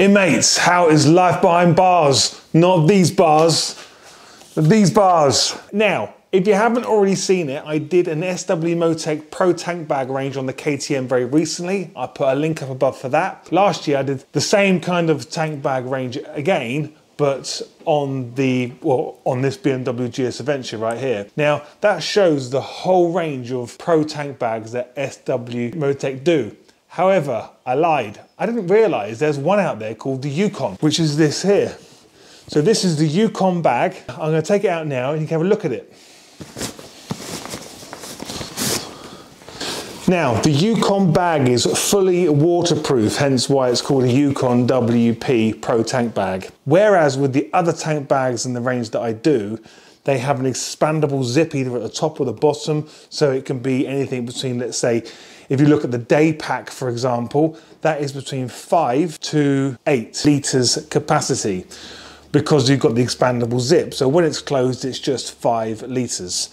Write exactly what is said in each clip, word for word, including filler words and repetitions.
Inmates, how is life behind bars? Not these bars, but these bars. Now, if you haven't already seen it, I did an S W Motech Pro Tank Bag range on the K T M very recently. I put a link up above for that. Last year I did the same kind of tank bag range again, but on the, well, on this B M W G S Adventure right here. Now, that shows the whole range of Pro Tank Bags that S W Motech do. However, I lied. I didn't realize there's one out there called the Yukon, which is this here. So this is the Yukon bag. I'm gonna take it out now and you can have a look at it. Now, the Yukon bag is fully waterproof, hence why it's called a Yukon W P Pro Tank Bag. Whereas with the other tank bags in the range that I do, they have an expandable zip either at the top or the bottom, so it can be anything between, let's say, if you look at the day pack, for example, that is between five to eight litres capacity because you've got the expandable zip. So when it's closed, it's just five litres.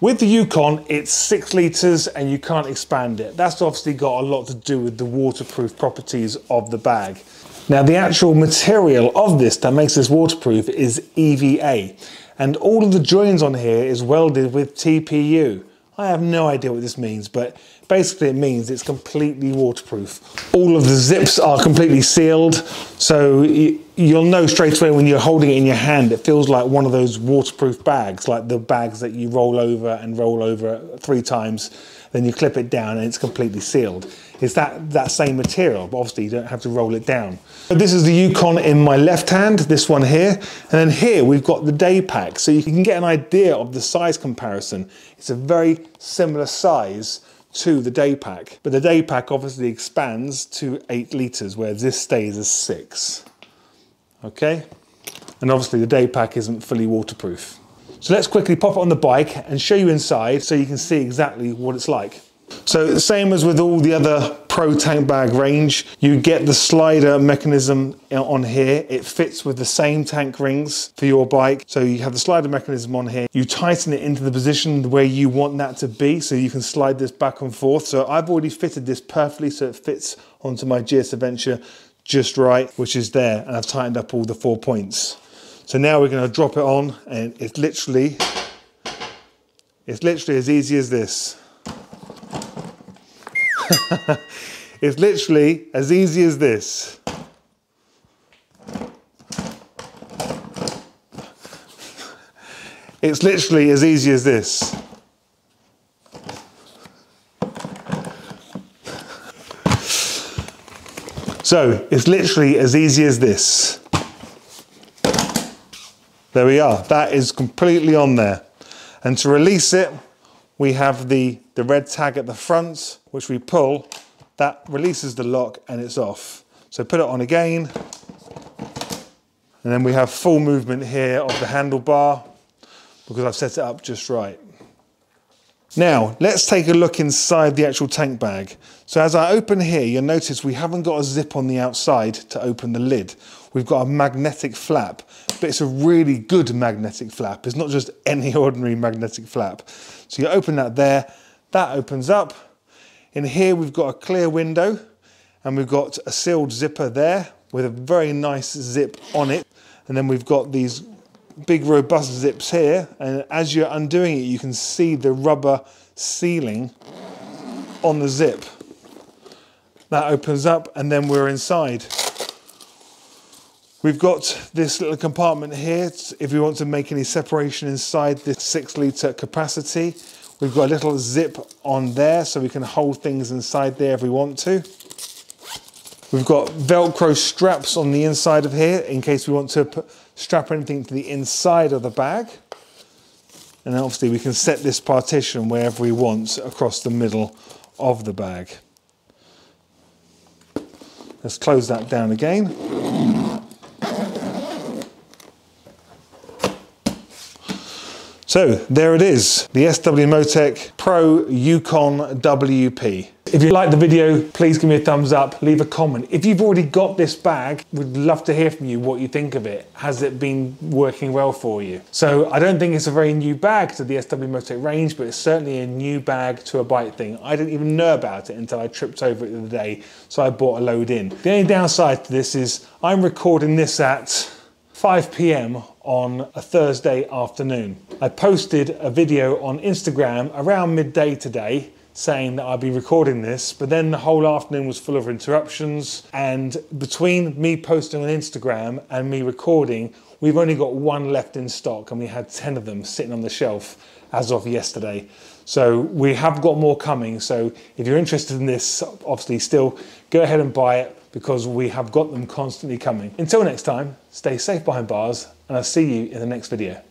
With the Yukon, it's six litres and you can't expand it. That's obviously got a lot to do with the waterproof properties of the bag. Now, the actual material of this that makes this waterproof is E V A. And all of the joins on here is welded with T P U. I have no idea what this means, but basically it means it's completely waterproof. All of the zips are completely sealed, so you'll know straight away when you're holding it in your hand, it feels like one of those waterproof bags, like the bags that you roll over and roll over three times, then you clip it down and it's completely sealed. It's that, that same material, but obviously you don't have to roll it down. So this is the Yukon in my left hand, this one here, and then here we've got the day pack, so you can get an idea of the size comparison. It's a very similar size to the day pack, but the day pack obviously expands to eight litres, whereas this stays as six. Okay, and obviously the day pack isn't fully waterproof. So let's quickly pop it on the bike and show you inside so you can see exactly what it's like. So same as with all the other Pro Tank Bag range, you get the slider mechanism on here. It fits with the same tank rings for your bike. So you have the slider mechanism on here. You tighten it into the position where you want that to be so you can slide this back and forth. So I've already fitted this perfectly so it fits onto my G S Adventure just right, which is there. And I've tightened up all the four points. So now we're going to drop it on and it's literally, it's literally as easy as this. It's literally as easy as this. It's literally as easy as this. So it's literally as easy as this. There we are, that is completely on there. And to release it, we have the, the red tag at the front, which we pull, that releases the lock and it's off. So put it on again. And then we have full movement here of the handlebar because I've set it up just right. Now, let's take a look inside the actual tank bag. So as I open here, you'll notice we haven't got a zip on the outside to open the lid. We've got a magnetic flap, but it's a really good magnetic flap. It's not just any ordinary magnetic flap. So you open that there, that opens up. In here, we've got a clear window and we've got a sealed zipper there with a very nice zip on it. And then we've got these big robust zips here, and as you're undoing it you can see the rubber sealing on the zip. That opens up and then we're inside. We've got this little compartment here if you want to make any separation inside this six litre capacity. We've got a little zip on there so we can hold things inside there if we want to. We've got Velcro straps on the inside of here in case we want to put, strap anything to the inside of the bag. And obviously we can set this partition wherever we want across the middle of the bag. Let's close that down again. So there it is, the S W Motech Pro Yukon W P. If you like the video, please give me a thumbs up, leave a comment. If you've already got this bag, we'd love to hear from you what you think of it. Has it been working well for you? So I don't think it's a very new bag to the S W Motech range, but it's certainly a new bag to a bike thing. I didn't even know about it until I tripped over it the other day, so I bought a load in. The only downside to this is I'm recording this at five p m on a Thursday afternoon. I posted a video on Instagram around midday today, saying that I'd be recording this, but then the whole afternoon was full of interruptions, and between me posting on Instagram and me recording, we've only got one left in stock, and we had ten of them sitting on the shelf as of yesterday. So we have got more coming, so if you're interested in this, obviously still go ahead and buy it, because we have got them constantly coming. Until next time, stay safe behind bars, and I'll see you in the next video.